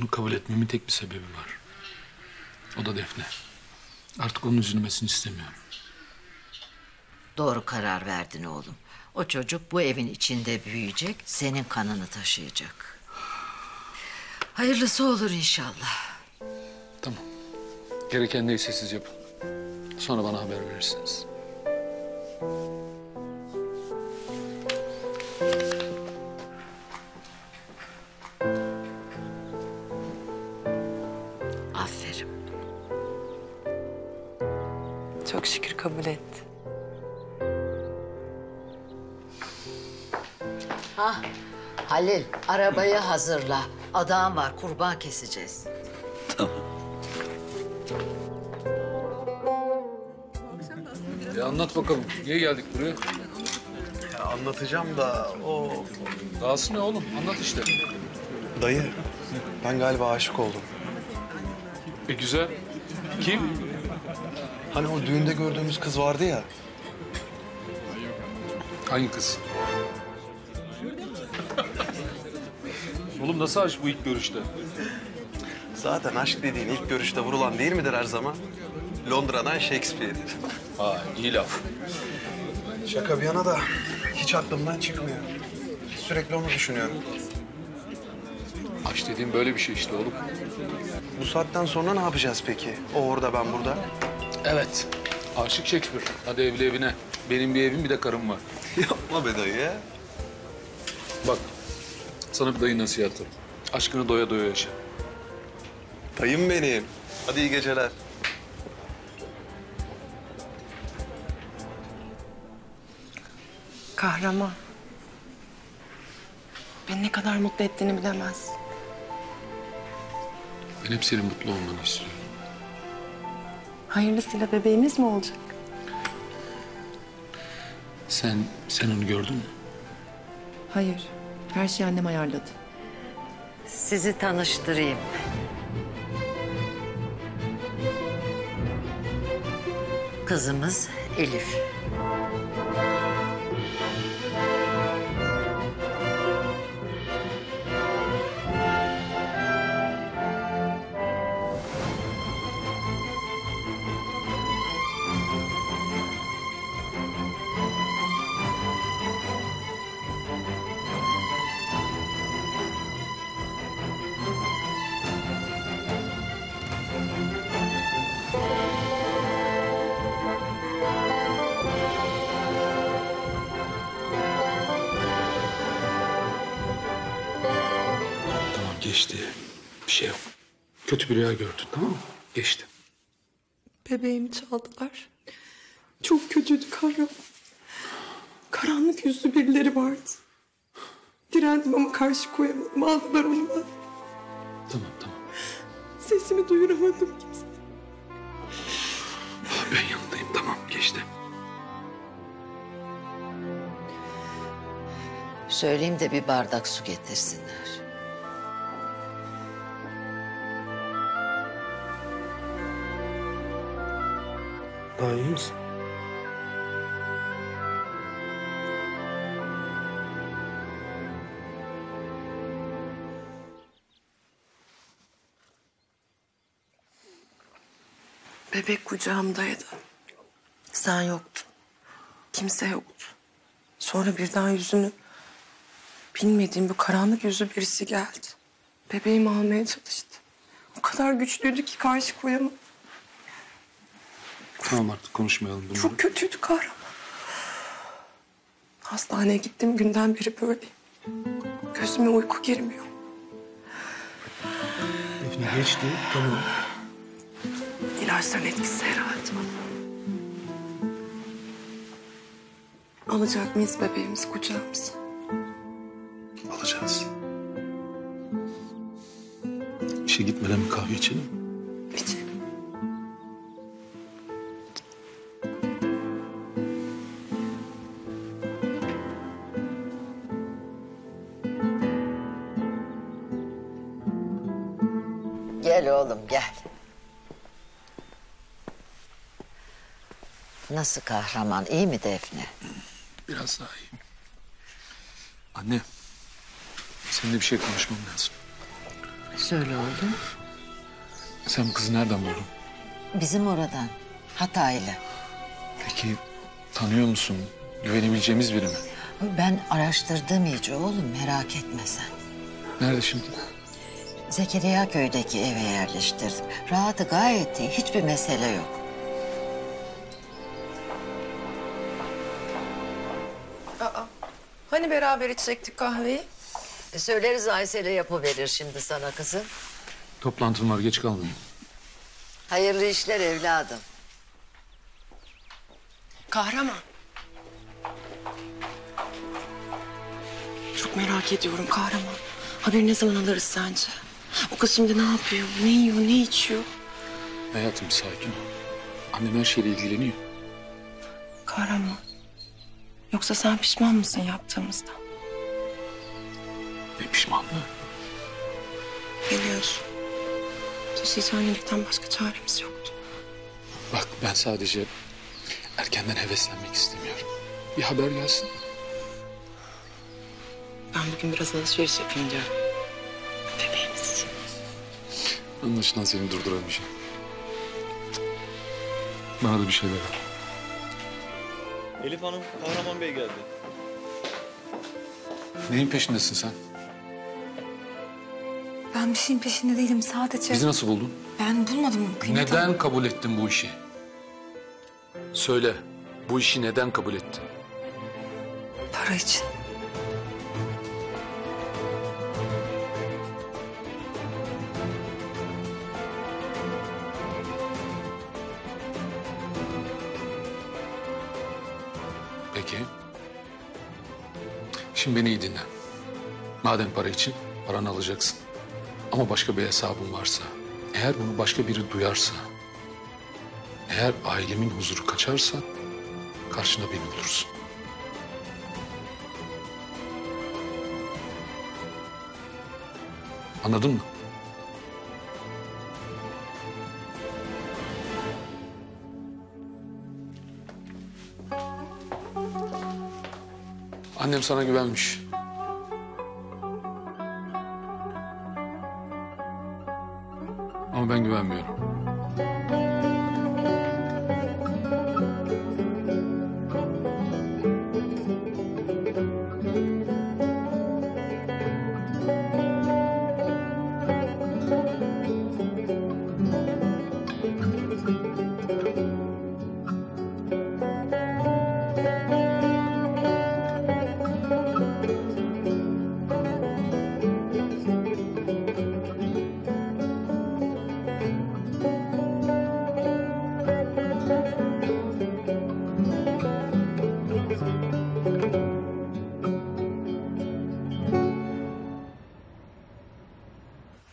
Bunu kabul etmemin tek bir sebebi var. O da Defne. Artık onun üzülmesini istemiyorum. Doğru karar verdin oğlum. O çocuk bu evin içinde büyüyecek, senin kanını taşıyacak. Hayırlısı olur inşallah. Tamam. Gereken neyse siz yapın. Sonra bana haber verirsiniz. Aferin. Çok şükür kabul etti. Hah, Halil, arabayı hazırla. Adam var, kurban keseceğiz. Tamam. Anlat bakalım, niye geldik buraya? Ya anlatacağım da o... Dahası ne oğlum? Anlat işte. Dayı, ben galiba aşık oldum. E güzel. Kim? Hani o düğünde gördüğümüz kız vardı ya. Hangi kız? Oğlum nasıl aşk bu ilk görüşte? Zaten aşk dediğin ilk görüşte vurulan değil midir her zaman? Londra'dan Shakespeare. Ha, iyi laf. Şaka bir yana da hiç aklımdan çıkmıyor. Sürekli onu düşünüyorum. Aşk dediğim böyle bir şey işte oğlum. Bu saatten sonra ne yapacağız peki? O orada, ben burada. Evet, aşık Shakespeare. Hadi evli evine. Benim bir evim, bir de karım var. Yapma be dayı ya. Bak, sana bir dayı nasihatı. Aşkını doya doya yaşa. Dayım benim. Hadi iyi geceler. Kahraman. Beni ne kadar mutlu ettiğini bilemez. Ben hep senin mutlu olmanı istiyorum. Hayırlısıyla bebeğimiz mi olacak? Sen onu gördün mü? Hayır. Her şeyi annem ayarladı. Sizi tanıştırayım. Kızımız Elif. Geçti. Bir şey yok. Kötü bir rüya gördün, tamam mı? Geçti. Bebeğimi çaldılar. Çok kötüydü Kahraman. Karanlık yüzlü birileri vardı. Direndim ama karşı koyamadım. Aldılar onu ben. Tamam. Sesimi duyuramadım kimse. Ben yanındayım, tamam. Geçti. Söyleyeyim de bir bardak su getirsinler. Daha iyi misin? Bebek kucağımdaydı. Sen yoktun. Kimse yoktu. Sonra birden yüzünü... bilmediğim bu karanlık yüzlü birisi geldi. Bebeğimi almaya çalıştı. O kadar güçlüydü ki karşı koyamadım. Tamam artık konuşmayalım bunları. Çok kötüydü Kahraman. Hastaneye gittiğim günden beri böyle. Gözüme uyku girmiyor. Defne geçti, tamam. İlaçların etkisi herhalde. Alacak mıyız bebeğimizi kucağımıza? Alacağız. İşe gitmeden bir kahve içelim mi? Gel oğlum gel. Nasıl Kahraman, iyi mi Defne? Biraz daha iyi. Anne, seninle bir şey konuşmam lazım. Nasıl öyle oldu? Sen bu kızı nereden buldun? Bizim oradan. Hataylı. Peki tanıyor musun? Güvenebileceğimiz biri mi? Ben araştırdım iyice oğlum, merak etme sen. Nerede şimdi? Zekeriyaköy'deki eve yerleştirdim. Rahatı gayet iyi, hiçbir mesele yok. Aa, hani beraber içecektik kahveyi? Söyleriz, Ayşe'yle yapıverir şimdi sana kızım. Toplantım var, geç kalmayayım. Hayırlı işler evladım. Kahraman. Çok merak ediyorum Kahraman. Haberi ne zaman alırız sence? O kız şimdi ne yapıyor, ne yiyor, ne içiyor? Hayatım sakin ol. Annem her şeyle ilgileniyor. Kahraman. Yoksa sen pişman mısın yaptığımızdan? Ne pişmanlığı? Biliyorsun. Taşıyıcıhannelikten başka çaremiz yoktu. Bak ben sadece erkenden heveslenmek istemiyorum. Bir haber gelsin. Ben bugün biraz alışveriş yapayım diyorum. Bebeğimiz için. Anlaşılan seni durduramayacağım. Bana da bir şeyler var. Elif Hanım, Kahraman Bey geldi. Neyin peşindesin sen? Ben bir şeyin peşinde değilim sadece. Bizi nasıl buldun? Ben bulmadım Kıymet. Neden Hanım kabul ettin bu işi? Söyle, bu işi neden kabul ettin? Para için. Peki. Şimdi beni iyi dinle. Madem para için, paranı alacaksın. Ama başka bir hesabın varsa, eğer bunu başka biri duyarsa, eğer ailemin huzuru kaçarsa, karşına beni bulursun. Anladın mı? Annem sana güvenmiş. Ama ben güvenmiyorum.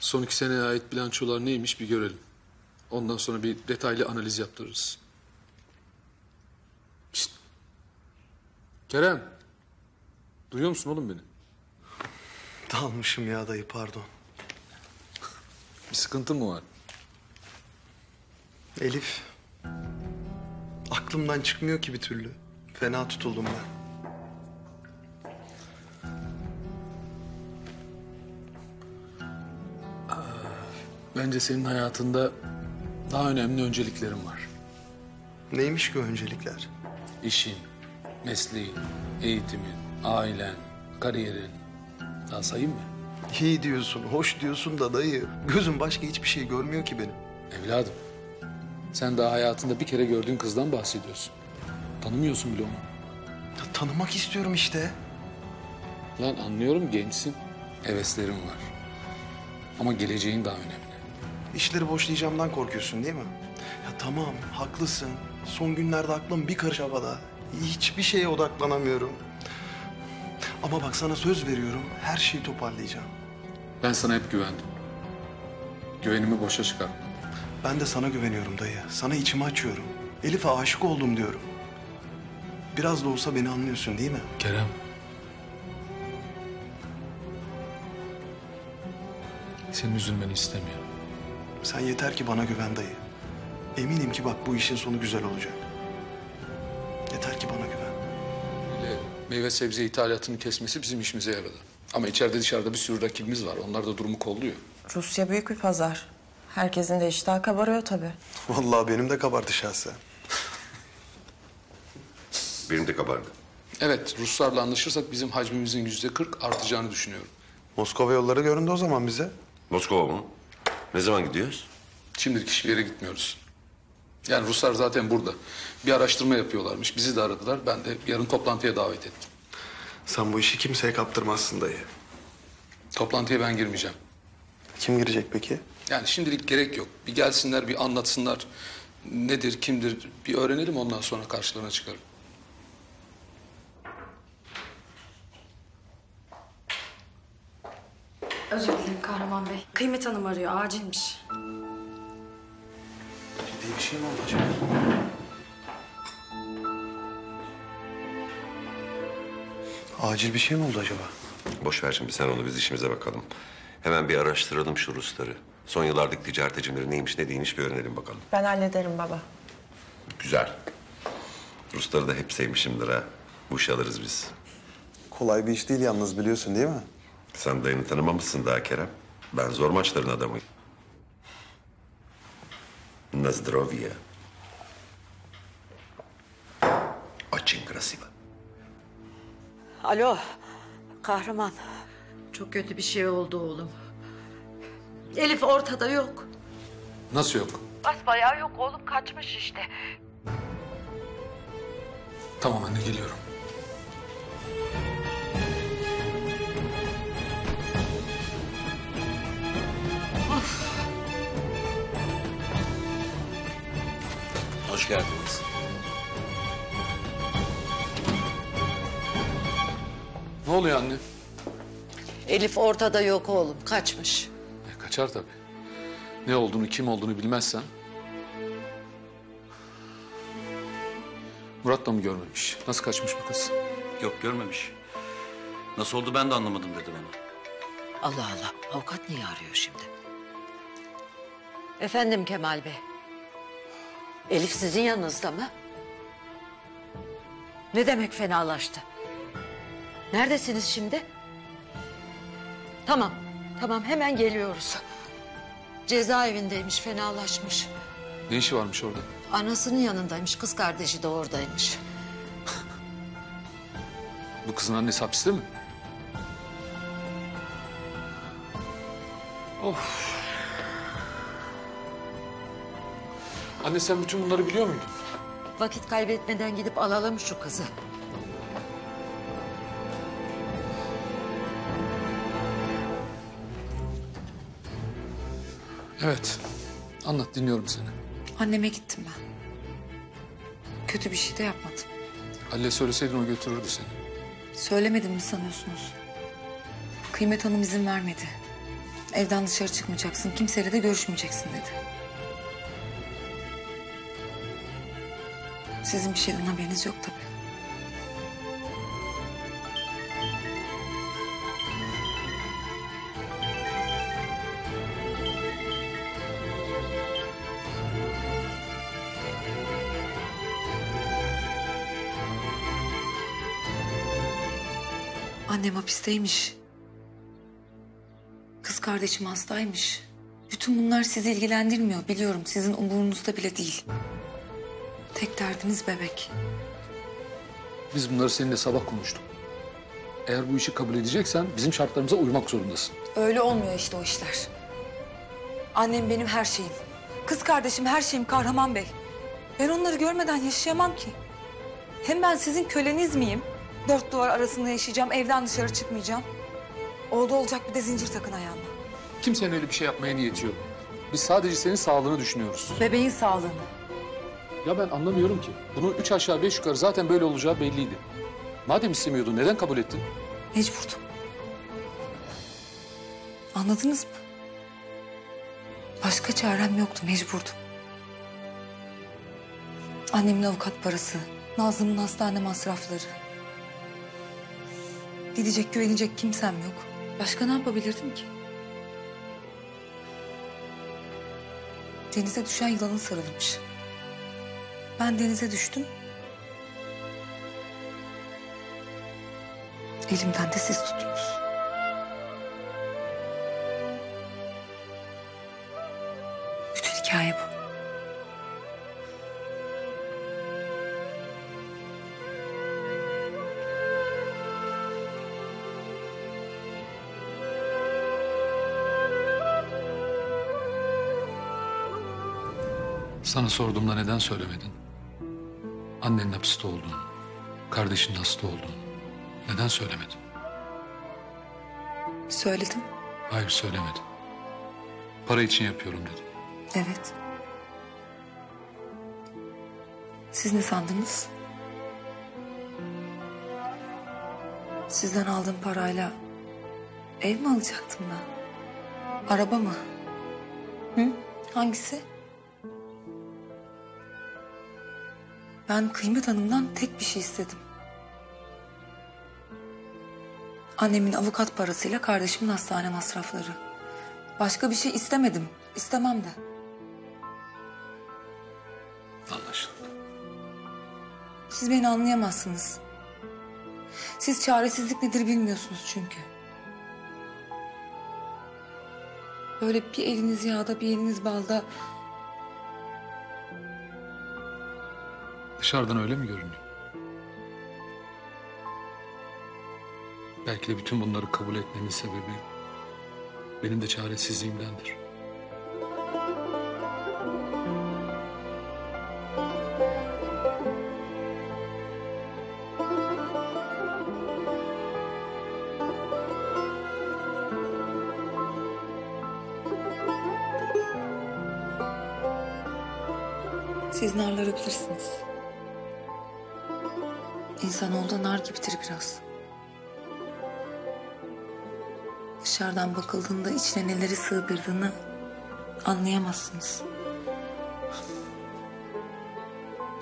Son 2 seneye ait bilançolar neymiş bir görelim. Ondan sonra bir detaylı analiz yaptırırız. Pişt. Kerem. Duyuyor musun oğlum beni? Dalmışım ya dayı, pardon. Bir sıkıntı mı var? Elif. Aklımdan çıkmıyor ki bir türlü. Fena tutuldum ben. Bence senin hayatında daha önemli önceliklerin var. Neymiş ki o öncelikler? İşin, mesleğin, eğitimin, ailen, kariyerin. Daha sayayım mı? İyi diyorsun, hoş diyorsun da dayı. Gözüm başka hiçbir şey görmüyor ki benim. Evladım, sen daha hayatında bir kere gördüğün kızdan bahsediyorsun. Tanımıyorsun bile onu. Ya, tanımak istiyorum işte. Lan anlıyorum, gençsin, heveslerin var. Ama geleceğin daha önemli. İşleri boşlayacağımdan korkuyorsun değil mi? Ya tamam, haklısın. Son günlerde aklım bir karış havada. Hiçbir şeye odaklanamıyorum. Ama bak sana söz veriyorum, her şeyi toparlayacağım. Ben sana hep güvendim. Güvenimi boşa çıkardım. Ben de sana güveniyorum dayı. Sana içimi açıyorum. Elif'e aşık oldum diyorum. Biraz da olsa beni anlıyorsun değil mi? Kerem. Senin üzülmeni istemiyorum. Sen yeter ki bana güven dayı. Eminim ki bak bu işin sonu güzel olacak. Yeter ki bana güven. Öyle meyve sebze ithalatını kesmesi bizim işimize yaradı. Ama içeride dışarıda bir sürü rakibimiz var. Onlar da durumu kolluyor. Rusya büyük bir pazar. Herkesin de iştahı kabarıyor tabii. Vallahi benim de kabardı şahsen. Benim de kabardı. Evet, Ruslarla anlaşırsak bizim hacmimizin %40 artacağını düşünüyorum. Moskova yolları göründü o zaman bize. Moskova mı? Ne zaman gidiyoruz? Şimdilik hiçbir yere gitmiyoruz. Yani Ruslar zaten burada. Bir araştırma yapıyorlarmış. Bizi de aradılar. Ben de yarın toplantıya davet ettim. Sen bu işi kimseye kaptırmazsın dayı. Toplantıya ben girmeyeceğim. Kim girecek peki? Yani şimdilik gerek yok. Bir gelsinler, bir anlatsınlar. Nedir, kimdir bir öğrenelim, ondan sonra karşılarına çıkarım. Özür dilerim Kahraman Bey. Kıymet Hanım arıyor, acilmiş. Ciddi bir şey mi oldu acaba? Acil bir şey mi oldu acaba? Boş ver şimdi sen onu, biz işimize bakalım. Hemen bir araştıralım şu Rusları. Son yıllardaki ticaret hacimleri neymiş ne değilmiş bir öğrenelim bakalım. Ben hallederim baba. Güzel. Rusları da hep sevmişimdir ha. Bu işi alırız biz. Kolay bir iş değil yalnız, biliyorsun değil mi? Sen dayını tanımamışsın daha Kerem. Ben zor maçların adamıyım. Na zdrowie. Очень красиво. Alo, Kahraman. Çok kötü bir şey oldu oğlum. Elif ortada yok. Nasıl yok? Basbayağı yok oğlum, kaçmış işte. Tamam anne, geliyorum. Of. Hoş geldiniz. Ne oluyor anne? Elif ortada yok oğlum, kaçmış. Kaçar tabii. Ne olduğunu, kim olduğunu bilmezsen. Murat da mı görmemiş? Nasıl kaçmış bu kız? Yok, görmemiş. Nasıl oldu ben de anlamadım dedim ona. Allah Allah, avukat niye arıyor şimdi? Efendim Kemal Bey. Elif sizin yanınızda mı? Ne demek fenalaştı? Neredesiniz şimdi? Tamam, tamam hemen geliyoruz. Cezaevindeymiş, fenalaşmış. Ne işi varmış orada? Anasının yanındaymış, kız kardeşi de oradaymış. Bu kızın annesi hapiste mi? Of. Anne sen bütün bunları biliyor muydun? Vakit kaybetmeden gidip alalım şu kızı. Evet. Anlat, dinliyorum seni. Anneme gittim ben. Kötü bir şey de yapmadım. Halil'e söyleseydin o götürürdü seni. Söylemedim mi sanıyorsunuz? Kıymet Hanım izin vermedi. Evden dışarı çıkmayacaksın, kimseyle de görüşmeyeceksin dedi. Sizin bir şeyden haberiniz yok tabii. Annem hapisteymiş. Kız kardeşim hastaymış. Bütün bunlar sizi ilgilendirmiyor. Biliyorum, sizin umurunuzda bile değil. Tek derdiniz bebek. Biz bunları seninle sabah konuştuk. Eğer bu işi kabul edeceksen bizim şartlarımıza uymak zorundasın. Öyle olmuyor işte o işler. Annem benim her şeyim. Kız kardeşim her şeyim Kahraman Bey. Ben onları görmeden yaşayamam ki. Hem ben sizin köleniz miyim? 4 duvar arasında yaşayacağım, evden dışarı çıkmayacağım. Oldu olacak bir de zincir takın ayağına. Kimsenin öyle bir şey yapmaya niyeti yok. Biz sadece senin sağlığını düşünüyoruz. Bebeğin sağlığını. Ya ben anlamıyorum ki. Bunun 3 aşağı 5 yukarı zaten böyle olacağı belliydi. Madem istemiyordun, neden kabul ettin? Mecburdum. Anladınız mı? Başka çarem yoktu, mecburdum. Annemin avukat parası, Nazım'ın hastane masrafları... Gidecek, güvenecek kimsem yok. Başka ne yapabilirdim ki? Denize düşen yılanın sarılmış. Ben denize düştüm. Elimden de siz tuttunuz. hikaye bu. Sana sorduğumda neden söylemedin? Annenin hapiste olduğunu, kardeşinin hasta olduğunu. Neden söylemedin? Söyledim. Hayır, söylemedim. Para için yapıyorum dedim. Evet. Siz ne sandınız? Sizden aldığım parayla ev mi alacaktım ben? Araba mı? Hı? Hangisi? Ben Kıymet Hanım'dan tek bir şey istedim. Annemin avukat parasıyla kardeşimin hastane masrafları. Başka bir şey istemedim. İstemem de. Anlaşıldı. Siz beni anlayamazsınız. Siz çaresizlik nedir bilmiyorsunuz çünkü. Böyle bir eliniz yağda, bir eliniz balda. Dışarıdan öyle mi görünüyor? Belki de bütün bunları kabul etmemin sebebi benim de çaresizliğimdendir. Siz narları bilirsiniz. İnsanoğlu da nar gibidir biraz. Dışarıdan bakıldığında içine neleri sığdırdığını anlayamazsınız.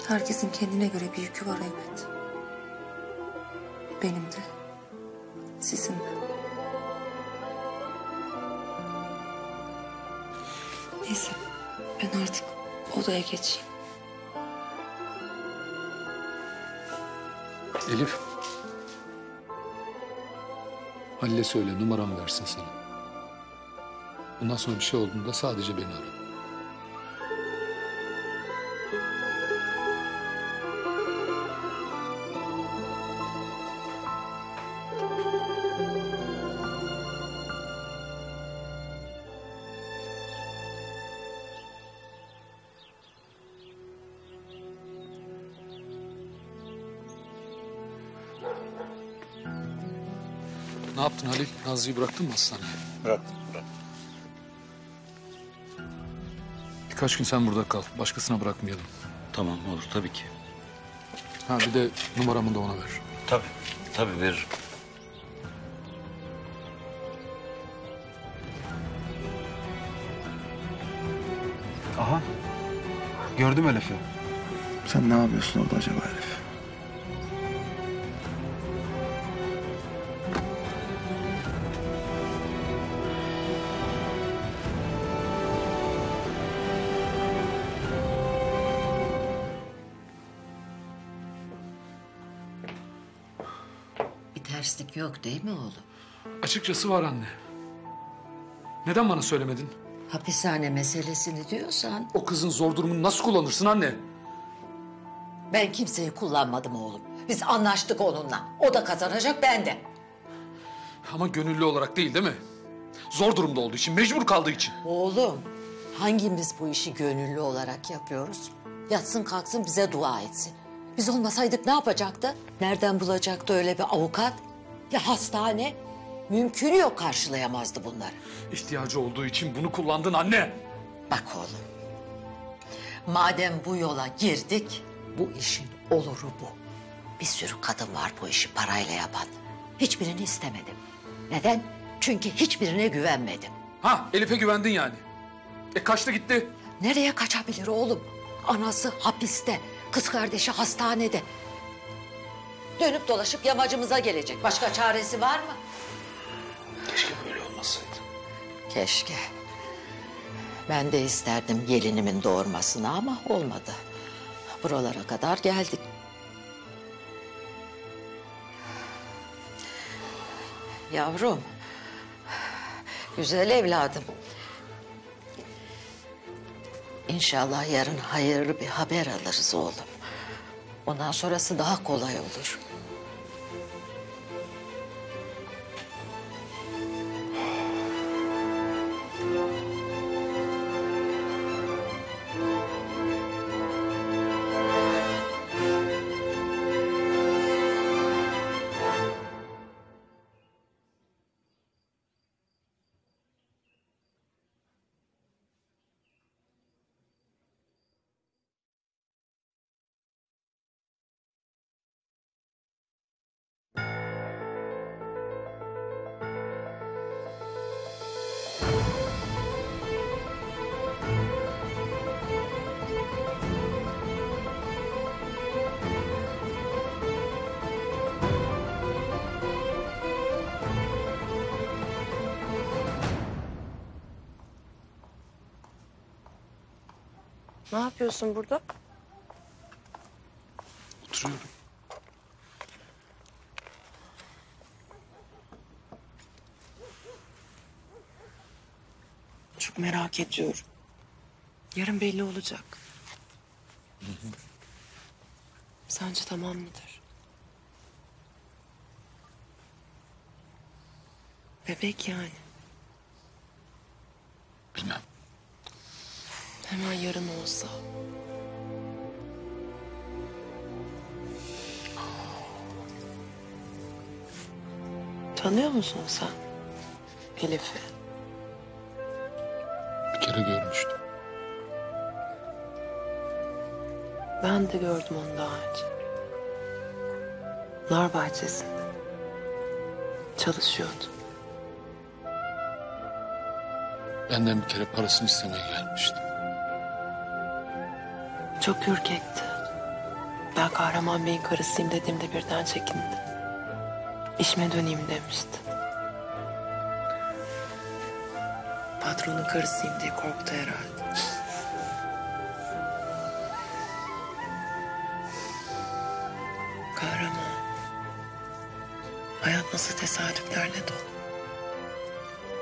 Herkesin kendine göre bir yükü var elbet. Benim de, sizin de. Neyse, ben artık odaya geçeyim. Elif. Halil'e söyle, numaramı versin sana. Bundan sonra bir şey olduğunda sadece beni ara. Ne yaptın Halil? Nazlı'yı bıraktın mı hastaneye? Bıraktım, bıraktım. Birkaç gün sen burada kal. Başkasına bırakmayalım. Tamam, olur tabii ki. Ha, bir de numaramı da ona ver. Tabii, tabii veririm. Aha, gördüm Elif'i. Sen ne yapıyorsun orada acaba Elif? Terslik yok değil mi oğlum? Açıkçası var anne. Neden bana söylemedin? Hapishane meselesini diyorsan... O kızın zor durumunu nasıl kullanırsın anne? Ben kimseyi kullanmadım oğlum. Biz anlaştık onunla. O da kazanacak, ben de. Ama gönüllü olarak değil, değil mi? Zor durumda olduğu için, mecbur kaldığı için. Oğlum, hangimiz bu işi gönüllü olarak yapıyoruz? Yatsın kalksın bize dua etsin. Biz olmasaydık ne yapacaktı? Nereden bulacaktı öyle bir avukat? Ya hastane? Mümkün yok, karşılayamazdı bunları. İhtiyacı olduğu için bunu kullandın anne. Bak oğlum, madem bu yola girdik, bu işin oluru bu. Bir sürü kadın var bu işi parayla yapan. Hiçbirini istemedim. Neden? Çünkü hiçbirine güvenmedim. Ha, Elif'e güvendin yani. E kaçtı gitti. Nereye kaçabilir oğlum? Anası hapiste, kız kardeşi hastanede. Dönüp dolaşıp yamacımıza gelecek. Başka çaresi var mı? Keşke böyle olmasaydı. Keşke. Ben de isterdim gelinimin doğurmasını ama olmadı. Buralara kadar geldik. Yavrum. Güzel evladım. İnşallah yarın hayırlı bir haber alırız oğlum. Ondan sonrası daha kolay olur. Ne yapıyorsun burada? Oturuyorum. Çok merak ediyorum. Yarın belli olacak. Hı hı. Sence tamam mıdır? Bebek yani. Bilmem. Hemen yarın olsa. Tanıyor musun sen Elif'i? Bir kere görmüştüm. Ben de gördüm onu daha önce. Nar bahçesinde. Çalışıyordu. Benden bir kere parasını istemeye gelmişti. Çok ürkekti. Ben Kahraman Bey'in karısıyım dediğimde birden çekindi. İşime döneyim demişti. Patronun karısıyım diye korktu herhalde. Kahraman. Hayat nasıl tesadüflerle dolu.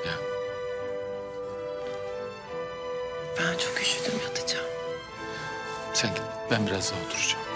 Ya. Ben çok üşüdüm, yatacağım. Sen git, ben biraz daha oturacağım.